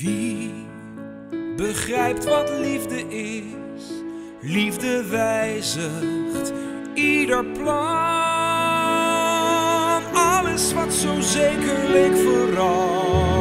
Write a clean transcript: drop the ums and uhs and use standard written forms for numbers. Wie begrijpt wat liefde is, liefde wijzigt ieder plan. Alles wat zo zeker leek verandert.